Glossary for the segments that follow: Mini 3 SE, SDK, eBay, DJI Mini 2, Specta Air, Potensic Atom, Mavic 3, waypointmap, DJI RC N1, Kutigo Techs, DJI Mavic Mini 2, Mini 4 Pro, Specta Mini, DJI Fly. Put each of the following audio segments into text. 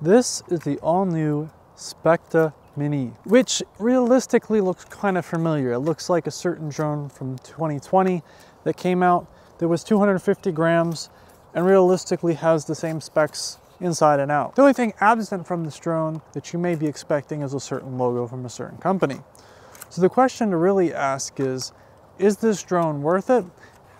This is the all-new Specta Mini, which realistically looks kind of familiar. It looks like a certain drone from 2020 that came out that was 250 grams and realistically has the same specs inside and out. The only thing absent from this drone that you may be expecting is a certain logo from a certain company. So the question to really ask is this drone worth it?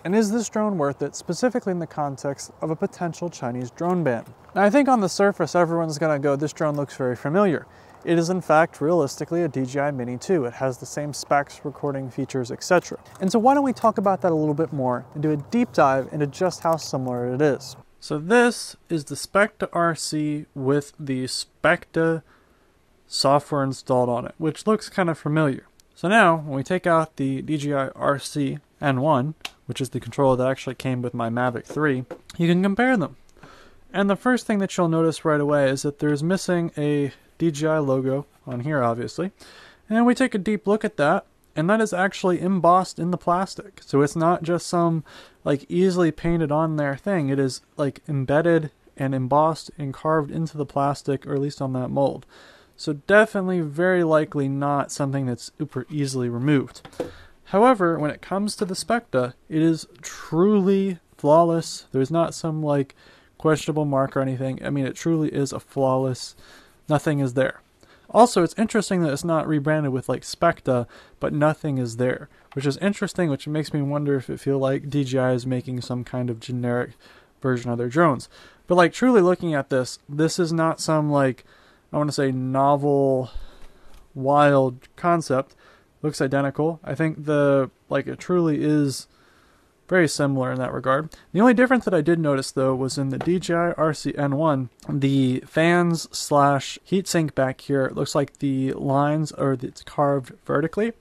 And is this drone worth it specifically in the context of a potential Chinese drone ban? Now, I think on the surface, everyone's gonna go, this drone looks very familiar. It is in fact, realistically, a DJI Mini 2. It has the same specs, recording features, etc. And so why don't we talk about that a little bit more and do a deep dive into just how similar it is. So this is the Specta RC with the Specta software installed on it, which looks kind of familiar. So now, when we take out the DJI RC N1, which is the controller that actually came with my Mavic 3, you can compare them. And the first thing that you'll notice right away is that there's missing a DJI logo on here, obviously. And we take a deep look at that, and that is actually embossed in the plastic. So it's not just some like easily painted on there thing. It is like embedded and embossed and carved into the plastic, or at least on that mold. So definitely very likely not something that's super easily removed. However, when it comes to the Specta, it is truly flawless. There's not some like questionable mark or anything. I mean, it truly is a flawless, nothing is there. Also, it's interesting that it's not rebranded with like Specta, but nothing is there, which is interesting, which makes me wonder if it feels like DJI is making some kind of generic version of their drones. But like truly looking at this, this is not some like, I want to say novel, wild concept. Looks identical. I think it truly is very similar in that regard. The only difference that I did notice though was in the DJI RC N1, the fans / heatsink back here, it looks like the lines are it's carved vertically.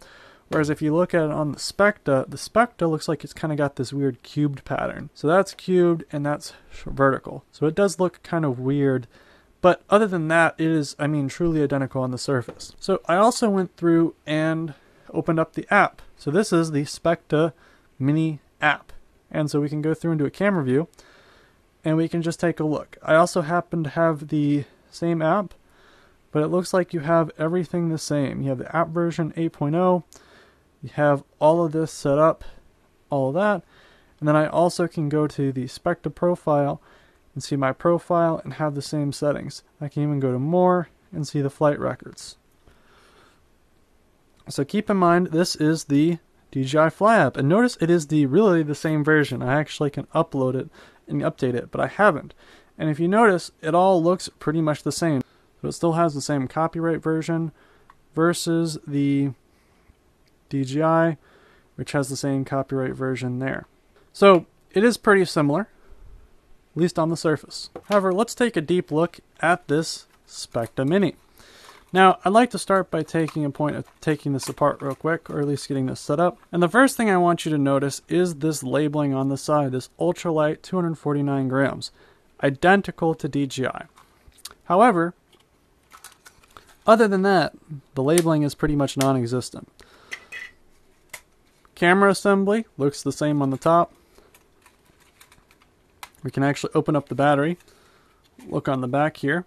Whereas if you look at it on the Specta looks like it's kind of got this weird cubed pattern. So that's cubed and that's vertical. So it does look kind of weird. But other than that, it is, I mean, truly identical on the surface. So I also went through and opened up the app. So this is the Specta Mini app. And so we can go through and do a camera view and we can just take a look. I also happen to have the same app, but it looks like you have everything the same. You have the app version 8.0. You have all of this set up, all of that. And then I also can go to the Specta profile and see my profile and have the same settings. I can even go to more and see the flight records. So keep in mind, this is the DJI Fly app, and notice it is really the same version. I actually can upload it and update it, but I haven't. And if you notice, it all looks pretty much the same. So it still has the same copyright version versus the DJI, which has the same copyright version there. So it is pretty similar, at least on the surface. However, let's take a deep look at this Specta Mini. Now, I'd like to start by taking a point of taking this apart real quick, or at least getting this set up. And the first thing I want you to notice is this labeling on the side, this ultralight 249 grams, identical to DJI. However, other than that, the labeling is pretty much non-existent. Camera assembly looks the same on the top. We can actually open up the battery, look on the back here,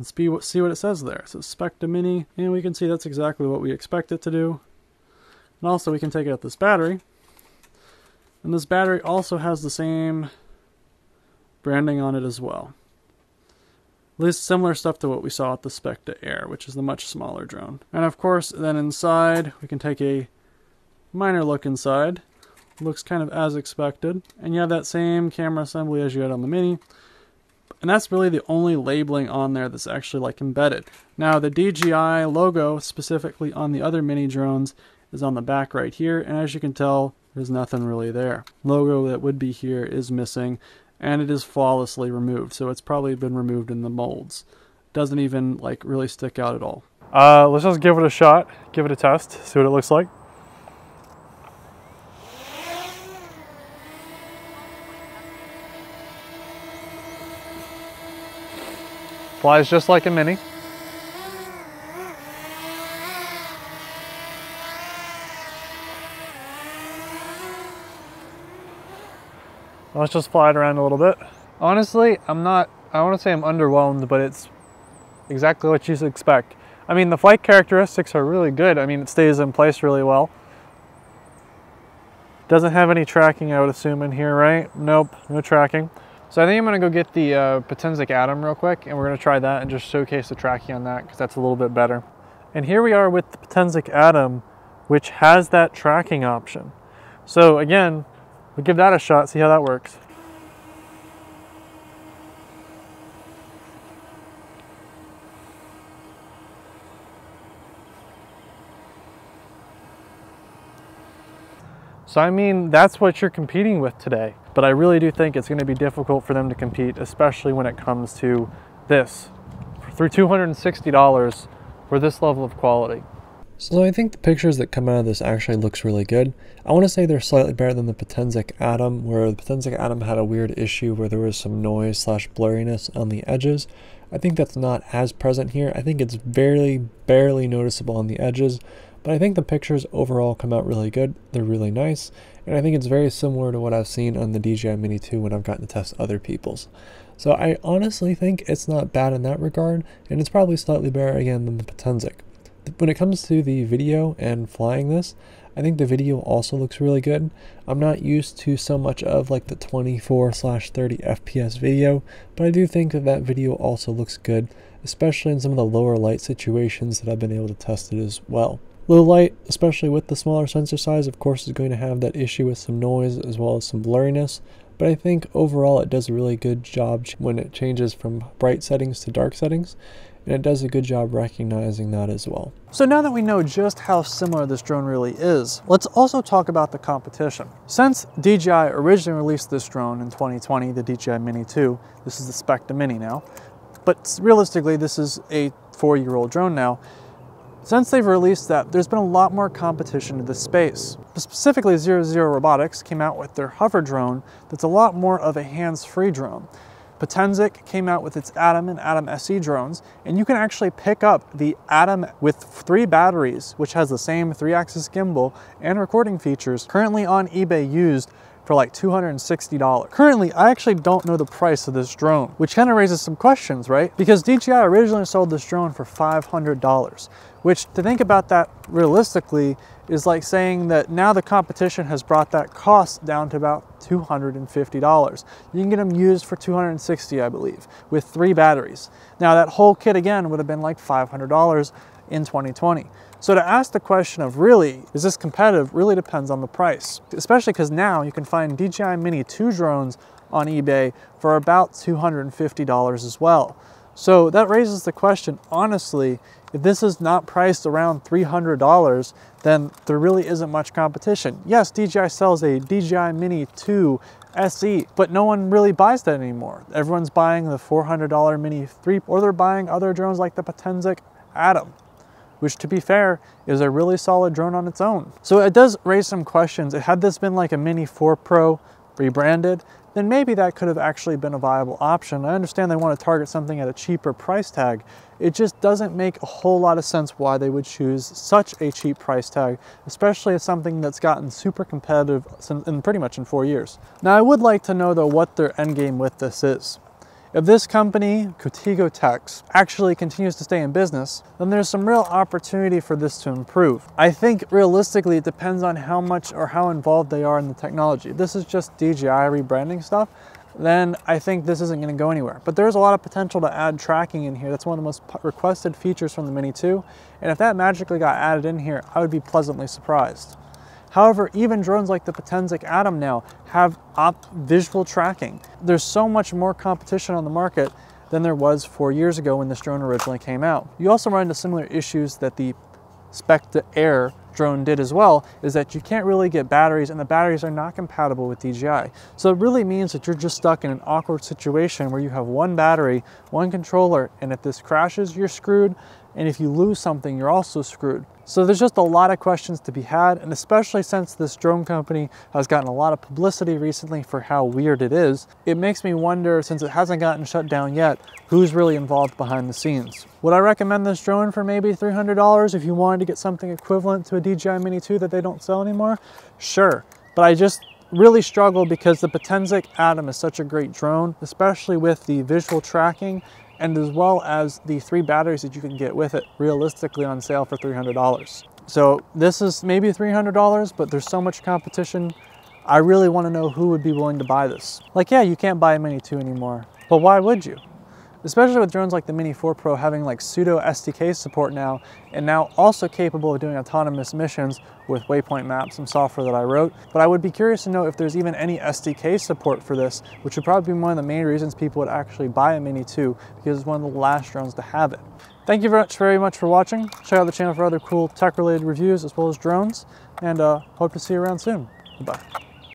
and see what it says there. So Specta Mini, and we can see that's exactly what we expect it to do. And also we can take out this battery. And this battery also has the same branding on it as well. At least similar stuff to what we saw at the Specta Air, which is the much smaller drone. And of course, then inside, we can take a minor look inside. Looks kind of as expected, and you have that same camera assembly as you had on the Mini, and that's really the only labeling on there that's actually like embedded. Now the DJI logo specifically on the other Mini drones is on the back right here, and as you can tell, there's nothing really there. Logo that would be here is missing, and it is flawlessly removed, so it's probably been removed in the molds. Doesn't even like really stick out at all. Let's just give it a shot, give it a test, see what it looks like. Flies just like a Mini. Let's just fly it around a little bit. Honestly, I'm not I want to say I'm underwhelmed, but it's exactly what you should expect. I mean, the flight characteristics are really good. I mean, it stays in place really well. Doesn't have any tracking, I would assume, in here, right? Nope, no tracking. So I think I'm gonna go get the Potensic Atom real quick, and we're gonna try that and just showcase the tracking on that, because that's a little bit better. And here we are with the Potensic Atom, which has that tracking option. So again, we'll give that a shot, see how that works. So I mean, that's what you're competing with today, but I really do think it's going to be difficult for them to compete, especially when it comes to this. Through $260 for this level of quality. So I think the pictures that come out of this actually looks really good. I want to say they're slightly better than the Potensic Atom, where the Potensic Atom had a weird issue where there was some noise / blurriness on the edges. I think that's not as present here. I think it's very barely noticeable on the edges, but I think the pictures overall come out really good. They're really nice, and I think it's very similar to what I've seen on the DJI Mini 2 when I've gotten to test other people's. So I honestly think it's not bad in that regard, and it's probably slightly better again than the Potensic. When it comes to the video and flying this, I think the video also looks really good. I'm not used to so much of like the 24/30 FPS video, but I do think that that video also looks good, especially in some of the lower light situations that I've been able to test it as well. Low light, especially with the smaller sensor size, of course is going to have that issue with some noise as well as some blurriness, but I think overall it does a really good job when it changes from bright settings to dark settings, and it does a good job recognizing that as well. So now that we know just how similar this drone really is, let's also talk about the competition. Since DJI originally released this drone in 2020, the DJI Mini 2, this is the Specta Mini now, but realistically this is a 4-year-old drone now. Since they've released that, there's been a lot more competition to this space. Specifically, 00 Robotics came out with their hover drone that's a lot more of a hands-free drone. Potensic came out with its Atom and Atom SE drones, and you can actually pick up the Atom with 3 batteries, which has the same 3-axis gimbal and recording features, currently on eBay used for like $260. Currently, I actually don't know the price of this drone, which kind of raises some questions, right? Because DJI originally sold this drone for $500, which to think about that realistically is like saying that now the competition has brought that cost down to about $250. You can get them used for $260, I believe, with 3 batteries. Now that whole kit again would have been like $500 in 2020. So to ask the question of really, is this competitive, really depends on the price, especially because now you can find DJI Mini 2 drones on eBay for about $250 as well. So that raises the question, honestly, if this is not priced around $300, then there really isn't much competition. Yes, DJI sells a DJI Mini 2 SE, but no one really buys that anymore. Everyone's buying the $400 Mini 3, or they're buying other drones like the Potensic Atom, which to be fair is a really solid drone on its own. So it does raise some questions. Had this been like a Mini 4 Pro rebranded, then maybe that could have actually been a viable option. I understand they want to target something at a cheaper price tag. It just doesn't make a whole lot of sense why they would choose such a cheap price tag, especially as something that's gotten super competitive in pretty much in 4 years. Now I would like to know though what their end game with this is. If this company, Kutigo Techs, actually continues to stay in business, then there's some real opportunity for this to improve. I think realistically it depends on how much or how involved they are in the technology. If this is just DJI rebranding stuff, then I think this isn't going to go anywhere. But there's a lot of potential to add tracking in here. That's one of the most requested features from the Mini 2. And if that magically got added in here, I would be pleasantly surprised. However, even drones like the Potensic Atom now have visual tracking. There's so much more competition on the market than there was 4 years ago when this drone originally came out. You also run into similar issues that the Specta Air drone did as well, is that you can't really get batteries, and the batteries are not compatible with DJI. So it really means that you're just stuck in an awkward situation where you have 1 battery, 1 controller, and if this crashes, you're screwed. And if you lose something, you're also screwed. So there's just a lot of questions to be had, and especially since this drone company has gotten a lot of publicity recently for how weird it is, it makes me wonder, since it hasn't gotten shut down yet, who's really involved behind the scenes. Would I recommend this drone for maybe $300 if you wanted to get something equivalent to a DJI Mini 2 that they don't sell anymore? Sure, but I just really struggled because the Potensic Atom is such a great drone, especially with the visual tracking and as well as the 3 batteries that you can get with it realistically on sale for $300. So this is maybe $300, but there's so much competition. I really want to know who would be willing to buy this. Like, yeah, you can't buy a Mini 2 anymore, but why would you? Especially with drones like the Mini 4 Pro having like pseudo SDK support now, and now also capable of doing autonomous missions with waypoint maps and software that I wrote. But I would be curious to know if there's even any SDK support for this, which would probably be one of the main reasons people would actually buy a Mini 2, because it's one of the last drones to have it. Thank you very much for watching. Check out the channel for other cool tech related reviews as well as drones, and hope to see you around soon. Bye.